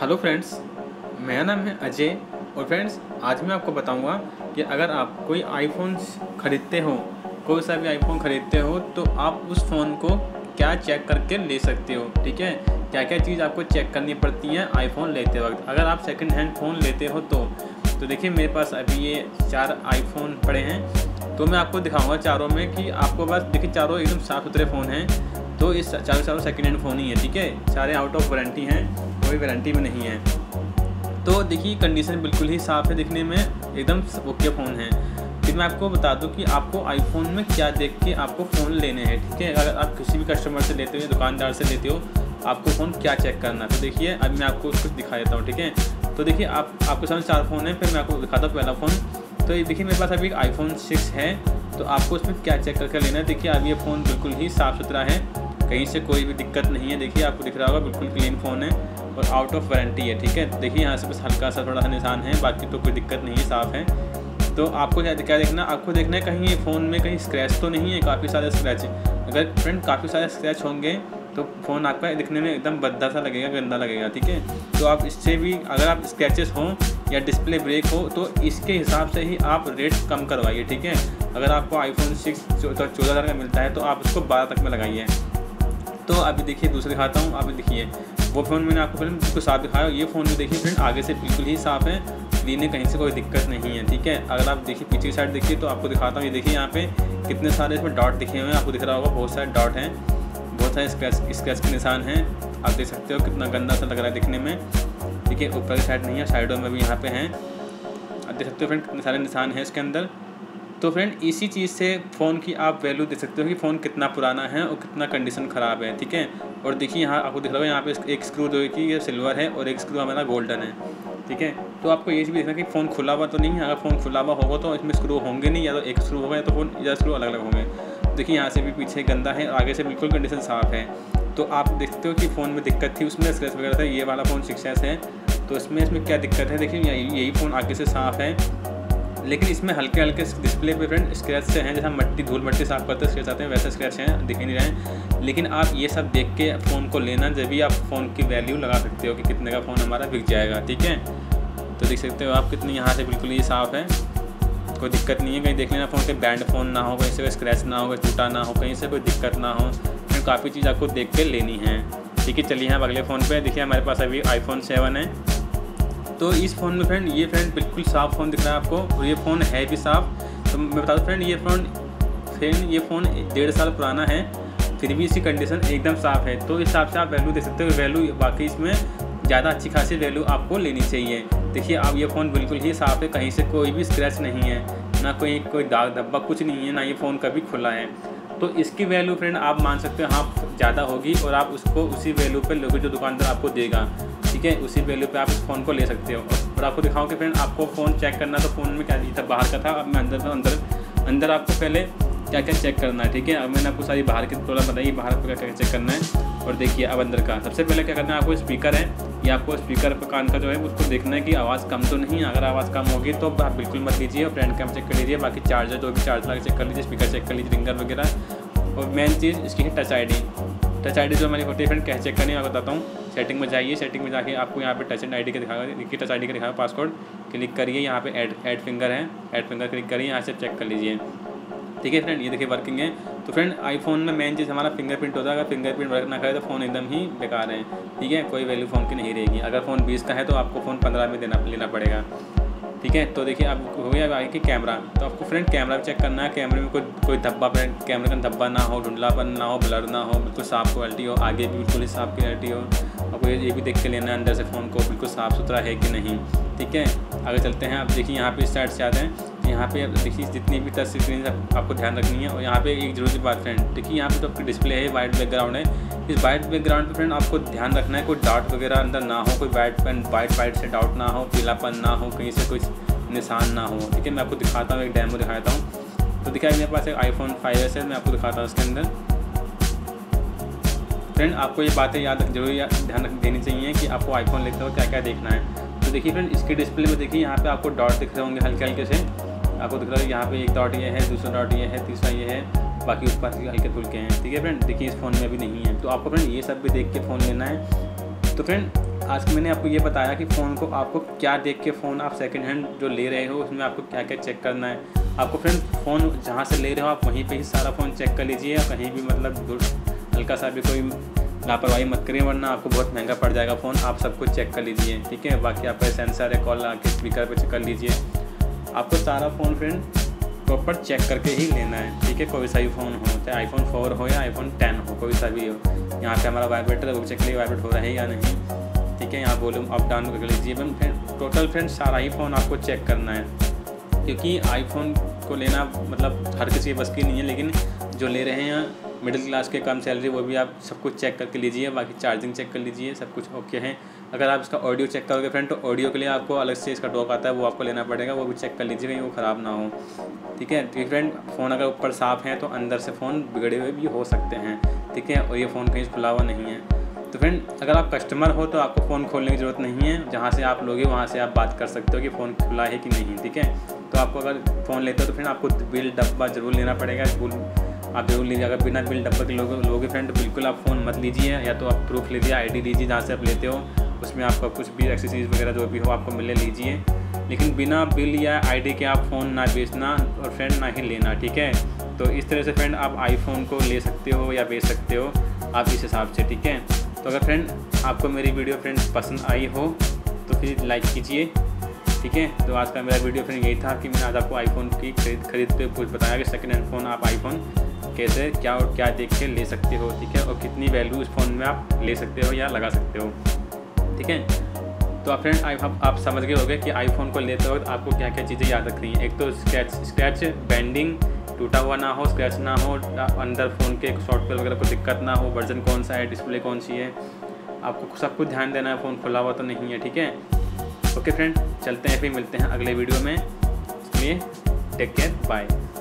Hello friends, मेरा नाम है अजय और फ्रेंड्स आज मैं आपको बताऊंगा कि अगर आप कोई आईफोन ख़रीदते हो, कोई सा भी आईफोन ख़रीदते हो तो आप उस फ़ोन को क्या चेक करके ले सकते हो। ठीक है, क्या क्या चीज़ आपको चेक करनी पड़ती है आईफोन लेते वक्त। अगर आप सेकंड हैंड फ़ोन लेते हो तो देखिए मेरे पास अभी ये 4 आईफोन पड़े हैं, तो मैं आपको दिखाऊँगा चारों में कि आपको बस देखिए चारों एकदम साफ़ सुथरे फ़ोन हैं। तो इस चारों सेकंड हैंड फ़ोन ही है। ठीक है, सारे आउट ऑफ वारंटी हैं, कोई वारंटी में नहीं है। तो देखिए कंडीशन बिल्कुल ही साफ़ है, दिखने में एकदम ओके फ़ोन है। फिर मैं आपको बता दूं कि आपको आईफोन में क्या देख के आपको फ़ोन लेने हैं। ठीक है, अगर आप किसी भी कस्टमर से लेते हो या दुकानदार से लेते हो आपको फ़ोन क्या चेक करना है। तो देखिए अब मैं आपको कुछ दिखा देता हूँ। ठीक है, तो देखिए आपके सामने 4 फ़ोन हैं, फिर मैं आपको दिखाता हूँ पहला फ़ोन। तो ये देखिए मेरे पास अभी iPhone 6 है, तो आपको उसमें क्या चेक करके लेना है। देखिए अब ये फ़ोन बिल्कुल ही साफ़ सुथरा है, कहीं से कोई भी दिक्कत नहीं है। देखिए आपको दिख रहा होगा बिल्कुल क्लीन फ़ोन है और आउट ऑफ वारंटी है। ठीक है, देखिए यहाँ से बस हल्का सा थोड़ा सा निशान है, बाकी तो कोई दिक्कत नहीं है, साफ़ है। तो आपको क्या देखना, आपको देखना है कहीं ये फ़ोन में कहीं स्क्रैच तो नहीं है। काफ़ी सारे स्क्रैच है, अगर फ्रेंड काफ़ी सारे स्क्रैच होंगे तो फ़ोन आपका दिखने में एकदम भद्दा सा लगेगा, गंदा लगेगा। ठीक है, तो आप इससे भी अगर आप स्क्रैचेस हों या डिस्प्ले ब्रेक हो तो इसके हिसाब से ही आप रेट कम करवाइए। ठीक है, अगर आपको iPhone 6 14,000 का मिलता है तो आप उसको 12 तक में लगाइए। तो अभी देखिए दूसरे दिखाता हूँ। आप देखिए वो फ़ोन मैंने आपको पहले बिल्कुल साफ दिखाया, ये फ़ोन भी देखिए फ्रेंड आगे से बिल्कुल ही साफ़ है, क्लीन है, कहीं से कोई दिक्कत नहीं है। ठीक है, अगर आप देखिए पीछे की साइड देखिए तो आपको दिखाता हूँ। ये देखिए यहाँ पे कितने सारे इसमें डॉट दिखे हुए हैं, आपको दिख रहा होगा बहुत सारे डॉट हैं, बहुत सारे स्क्रैच के निशान हैं। आप देख सकते हो कितना गंदा सा लग रहा है दिखने में। ठीक है, ऊपर की साइड नहीं है, साइडों में भी यहाँ पे हैं, आप देख सकते हो फ्रेंड कितने सारे निशान हैं इसके अंदर। तो फ्रेंड इसी चीज़ से फ़ोन की आप वैल्यू देख सकते हो कि फ़ोन कितना पुराना है और कितना कंडीशन ख़राब है। ठीक है, और देखिए यहाँ आपको दिख रहा है यहाँ पे एक स्क्रू जो कि ये सिल्वर है और एक स्क्रू हमारा गोल्डन है। ठीक है, तो आपको ये भी देखना कि फ़ोन खुला हुआ तो नहीं है। अगर फ़ोन खुला हुआ होगा तो इसमें स्क्रू होंगे नहीं, या तो एक स्क्रू होगा या तो फ़ोन या स्क्रू अलग अलग होंगे। देखिए यहाँ से भी पीछे गंदा है, आगे से बिल्कुल कंडीशन साफ़ है। तो आप देखते हो कि फ़ोन में दिक्कत थी, उसमें स्क्रैच वगैरह था। ये वाला फ़ोन 6S है, तो इसमें क्या दिक्कत है। देखिए यही फ़ोन आगे से साफ़ है, लेकिन इसमें हल्के हल्के डिस्प्ले पे फ्रेंड स्क्रैच से हैं, जैसा मट्टी धूल मट्टी साफ करते स्क्रैच आते हैं वैसे स्क्रैच हैं, दिख ही नहीं रहे हैं। लेकिन आप ये सब देख के फ़ोन को लेना, जब भी आप फ़ोन की वैल्यू लगा सकते हो कि कितने का फ़ोन हमारा बिक जाएगा। ठीक है, तो देख सकते हो आप कितनी यहाँ से बिल्कुल ये साफ़ है, कोई दिक्कत नहीं है। कहीं देख लेना फ़ोन के बैंड फ़ोन ना हो, कहीं से कोई स्क्रैच ना हो, कोई टूटा ना हो, कहीं से कोई दिक्कत ना हो। फिर काफ़ी चीज़ आपको देख के लेनी है। ठीक है, चलिए हम अगले फ़ोन पर। देखिए हमारे पास अभी iPhone 7 है। तो इस फ़ोन में फ्रेंड ये फ्रेंड बिल्कुल साफ़ फ़ोन दिख रहा है आपको, और ये फ़ोन है भी साफ़। तो मैं बता दूँ फ्रेंड ये फ़ोन 1.5 साल पुराना है, फिर भी इसकी कंडीशन एकदम साफ़ है। तो इस हिसाब से आप वैल्यू देख सकते हो, वैल्यू बाकी इसमें ज़्यादा अच्छी खासी वैल्यू आपको लेनी चाहिए। देखिए आप ये फ़ोन बिल्कुल ही साफ़ है, कहीं से कोई भी स्क्रैच नहीं है, ना कोई दाग धब्बा कुछ नहीं है, ना ये फ़ोन कभी खुला है। तो इसकी वैल्यू फ्रेंड आप मान सकते हो हाँ ज़्यादा होगी, और आप उसको उसी वैल्यू पर लोगे जो दुकानदार आपको देगा। ठीक है, उसी वैल्यू पे आप इस फ़ोन को ले सकते हो। और आपको दिखाऊं कि फ्रेंड आपको फ़ोन चेक करना, तो फ़ोन में क्या था बाहर का था, अब मैं अंदर आपको पहले क्या क्या चेक करना है। ठीक है, अब मैंने आपको सारी बाहर की थोड़ा बताई, बाहर पर क्या चेक करना है। और देखिए अब अंदर का सबसे पहले क्या करना है, आपको स्पीकर है या आपको स्पीकर पर कान का जो है उसको देखना है कि आवाज़ कम तो नहीं है। अगर आवाज़ कम होगी तो आप बिल्कुल मत लीजिए, और फ्रेंड कैम चेक कर लीजिए, बाकी चार्जर जो भी चार्ज लगा चेक कर लीजिए, स्पीकर चेक कर लीजिए, रिंगर वगैरह। और मेन चीज़ इसकी है टच आई डी जो हमारी होती है फ्रेंड, क्या चेक करनी है मैं बताता हूँ। सेटिंग में जाइए, सेटिंग में जाके आपको यहाँ पे टच आई डी का दिखाएगा, टच आई डी का दिखाएगा पासवर्ड, क्लिक करिए। यहाँ पे ऐड फिंगर है, ऐड फिंगर क्लिक करिए, यहाँ से चेक कर लीजिए। ठीक है फ्रेंड, ये देखिए वर्किंग है। तो फ्रेंड आईफोन में मेन चीज़ हमारा फिंगरप्रिंट होता है, अगर फिंगरप्रिंट वर्क ना करे तो फ़ोन एकदम ही बेकार है। ठीक है, कोई वैल्यू फ़ोन की नहीं रहेगी। अगर फ़ोन 20 का है तो आपको फ़ोन 15 में लेना पड़ेगा। ठीक है, तो देखिए अब हो गया आगे कैमरा। तो आपको फ्रेंड कैमरा भी चेक करना है, कैमरे में कोई धब्बा फ्रेंड कैमरे का धब्बा ना हो, धुंधलापन ना हो, ब्लर ना हो, बिल्कुल साफ़ क्वालिटी हो, आगे भी बिल्कुल साफ़ क्वालिटी हो। आपको ये भी देख के लेना है अंदर से फ़ोन को बिल्कुल साफ़ सुथरा है कि नहीं। ठीक है, आगे चलते हैं। आप देखिए यहाँ पर इस साइड से आते हैं, यहाँ पे आप देखिए जितनी भी टच स्क्रीन आपको ध्यान रखनी है। और यहाँ पे एक ज़रूरी बात फ्रेंड, देखिए यहाँ पे तो आपकी डिस्प्ले है, वाइट बैकग्राउंड है। इस वाइट बैकग्राउंड पे फ्रेंड आपको ध्यान रखना है कोई डाउट वगैरह अंदर ना हो, कोई वाइट से डाउट ना हो, पीलापन ना हो, कहीं से कुछ निशान ना हो। ठीक है, मैं आपको दिखाता हूँ, एक डेमो दिखाता हूँ। तो दिखाई मेरे पास एक iPhone 5s है, मैं आपको दिखाता हूँ उसके अंदर। फ्रेंड आपको ये बातें याद जरूरी ध्यान देनी चाहिए कि आपको आईफोन लेते हो क्या क्या देखना है। तो देखिए फ्रेंड इसके डिस्प्ले में देखिए यहाँ पे आपको डॉट दिख रहे होंगे हल्के हल्के से, आपको दिख रहा है यहाँ पे एक डॉट ये है, दूसरा डॉट ये है, तीसरा ये है, बाकी ऊपर हल्के फुल्के हैं। ठीक है फ्रेंड, देखिए इस फ़ोन में भी नहीं है। तो आपको फ्रेंड ये सब भी देख के फ़ोन लेना है। तो फ्रेंड आज मैंने आपको ये बताया कि फ़ोन को आपको क्या देख के फ़ोन आप सेकंड हैंड जो ले रहे हो उसमें आपको क्या क्या चेक करना है। आपको फ्रेंड फ़ोन जहाँ से ले रहे हो आप वहीं पे ही सारा फ़ोन चेक कर लीजिए, कहीं भी मतलब हल्का सा भी कोई लापरवाही मत करिए वरना आपको बहुत महंगा पड़ जाएगा फ़ोन। आप सब कुछ चेक कर लीजिए, ठीक है। बाकी आपका सेंसर है, कॉल आके स्पीकर पर चेक कर लीजिए। आपको सारा फ़ोन फ्रेंड प्रॉपर चेक करके ही लेना है, ठीक है। कोई सा भी फ़ोन हो, चाहे iPhone 4 हो या iPhone 10 हो, कोई सा भी हो। यहाँ पे हमारा वाइब्रेटर है, वो चेक लिए वाइब्रेट हो रहा है या नहीं, ठीक है। यहाँ वॉल्यूम अप डाउन कर लीजिए। फ्रेंड टोटल फ्रेंड सारा ही फ़ोन आपको चेक करना है, क्योंकि iPhone को लेना मतलब हर किसी के बस की नहीं है, लेकिन जो ले रहे हैं मिडिल क्लास के कम सैलरी वो भी आप सब कुछ चेक करके लीजिए। बाकी चार्जिंग चेक कर लीजिए, सब कुछ ओके है। अगर आप इसका ऑडियो चेक करोगे फ्रेंड तो ऑडियो के लिए आपको अलग से इसका डॉक आता है, वो आपको लेना पड़ेगा, वो भी चेक कर लीजिए कहीं वो ख़राब ना हो, ठीक है। ठीक फ्रेंड फ़ोन अगर ऊपर साफ़ है तो अंदर से फ़ोन बिगड़े हुए भी हो सकते हैं, ठीक है। और ये फ़ोन कहीं खुला हुआ नहीं है। तो फ्रेंड अगर आप कस्टमर हो तो आपको फ़ोन खोलने की ज़रूरत नहीं है, जहाँ से आप लोगे वहाँ से आप बात कर सकते हो कि फ़ोन खुला है कि नहीं, ठीक है। तो आपको अगर फ़ोन लेते हो तो फ्रेंड आपको बिल डब्बा ज़रूर लेना पड़ेगा, आप ज़रूर लीजिए। अगर बिना बिल डब्बा के लोगे फ्रेंड बिल्कुल आप फ़ोन मत लीजिए, या तो आप प्रूफ लीजिए, आईडी लीजिए जहाँ से आप लेते हो, उसमें आपका कुछ भी एक्सेसरीज वगैरह जो भी हो आपको मिले लीजिए। लेकिन बिना बिल या आईडी के आप फ़ोन ना बेचना और फ्रेंड ना ही लेना, ठीक है। तो इस तरह से फ्रेंड आप आईफोन को ले सकते हो या बेच सकते हो आप इस हिसाब से, ठीक है। तो अगर फ्रेंड आपको मेरी वीडियो फ्रेंड पसंद आई हो तो फिर लाइक कीजिए, ठीक है। तो आज का मेरा वीडियो फ्रेंड यही था कि मैंने आज आपको आईफोन की खरीद पे कुछ बताया कि सेकेंड हैंड फ़ोन आप आईफोन कैसे क्या और क्या देख के ले सकते हो, ठीक है। और कितनी वैल्यू इस फ़ोन में आप ले सकते हो या लगा सकते हो, ठीक है। तो आप फ्रेंड आप समझ गए होंगे कि आईफोन को लेते वक्त आपको क्या क्या चीज़ें याद रखनी है। एक तो स्क्रैच बैंडिंग टूटा हुआ ना हो, स्क्रैच ना हो, अंदर फ़ोन के सॉफ्टवेयर वगैरह को दिक्कत ना हो, वर्जन कौन सा है, डिस्प्ले कौन सी है, आपको सब कुछ ध्यान देना है, फ़ोन खुला हुआ तो नहीं है, ठीक है। ओके फ्रेंड चलते हैं, फिर मिलते हैं अगले वीडियो में, इसलिए टेक केयर, बाय।